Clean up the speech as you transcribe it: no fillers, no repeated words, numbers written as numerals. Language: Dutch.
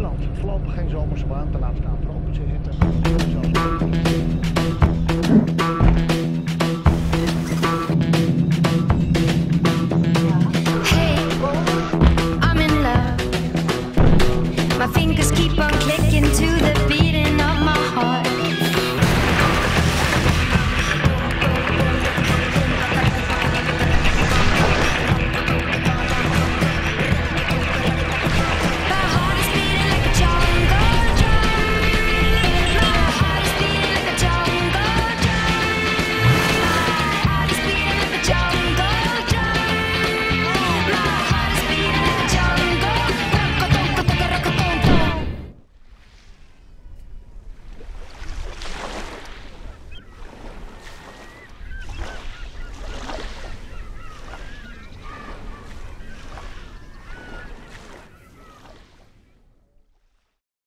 Nederland. Voorlopig geen zomerse baan, ten laatste aan het open te zitten.